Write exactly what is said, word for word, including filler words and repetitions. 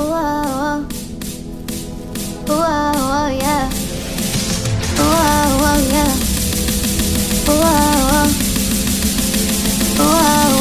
oh, oh, oh, oh, yeah. Oh, oh, oh, yeah. Oh, oh, oh, oh, oh.